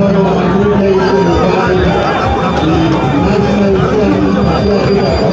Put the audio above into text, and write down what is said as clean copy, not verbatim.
National Championship.